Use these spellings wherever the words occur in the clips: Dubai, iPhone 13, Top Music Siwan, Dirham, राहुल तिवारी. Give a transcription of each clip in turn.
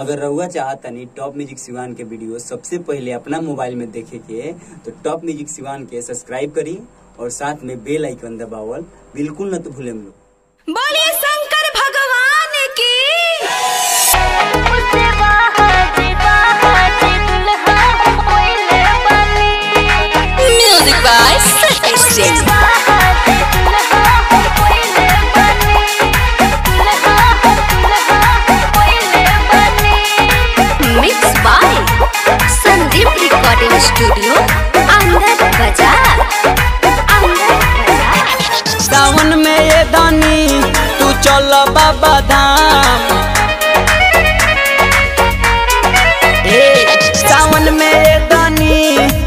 अगर रहुआ चाहतनी टॉप म्यूजिक सिवान के वीडियो सबसे पहले अपना मोबाइल में देखे के तो टॉप म्यूजिक सिवान के सब्सक्राइब करी और साथ में बेल आइकन दबावल बिल्कुल न तो भूले। हम लोग बोले शंकर भगवान की। स्टूडियो सावन में ये दानी तू चल बाबा धाम, सावन में ये दानी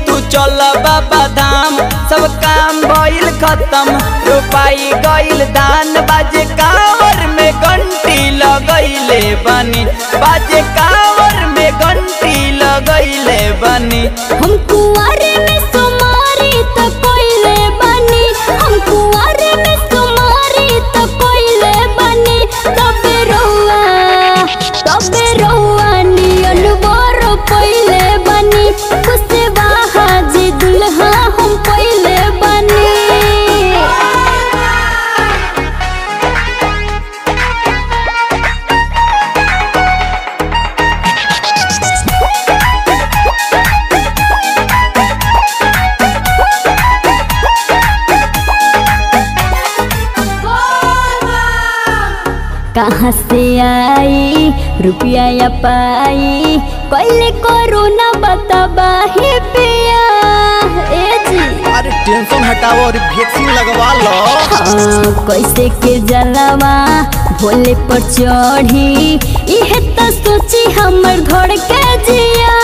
तू चल बाबा धाम। सब काम भइल खत्म रुपाई गइल दान, बाजे कावर में घंटी लगैले बनी, बाजे कावर में घंटी लगैले बनी। हम कुंवारे में सुमारी तो कोइले बनी, हम कुंवारे में सुमारी तो कोइले बनी। तबे रहुआ नियल बरो कोइले बनी, खुशबा हाजी दुल्हा हम कोइले बनी। कहाँ से आई रुपया या पाई, कइले कोरोना बताबाही पिया। अरे टेंशन हटाओ और वैक्सीन लगवा लो। कैसे के जलवा भोले पर चढ़ी, इहे तो सोची हमर धड़के जिया।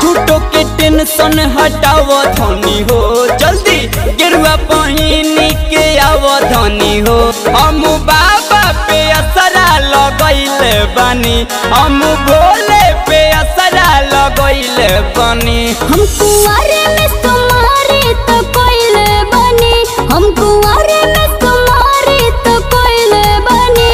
झूठों के टेंशन हटाओ धनी हो, जल्दी गिरवा पहिन के आओ धनी हो। हम बाबा पे असरा लगैले बनी, हम भोले पे असरा लगैले बनी। हम कुंवारे में सुमारी तो कोइले बनी, हम कुंवारे में सुमारी तो कोइले बनी।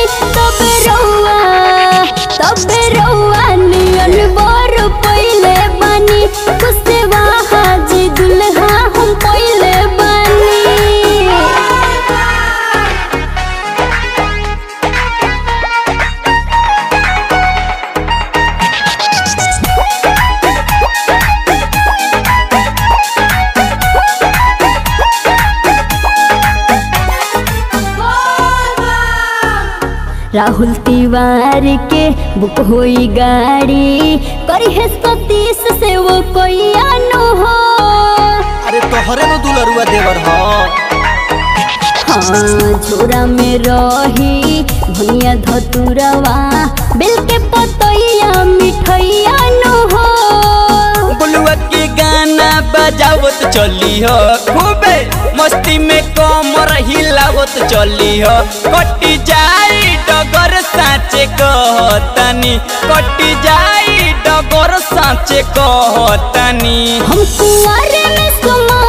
तबे रहुआ नियल बरो कोइले बनी, खुशबा हाजी दुल्हा हम कोइले बनी। राहुल तिवारी के बुक होई गाड़ी, करी है सतीश से वो कोई आनो हो। अरे तोहरे में दुलरुआ देवर हो। हाँ झोरा में रही भुनिया धतुरवा, बिल के पतैया मिठैया नो हो। बुलुआ के गाना बजावत चली हो, खूबे मस्ती में कमर हिलावत चली हो। कटी जाई डगर साँचे कहतनी, कटी जाई डगर साँचे कहतनी। हम कुंवारे में सुमा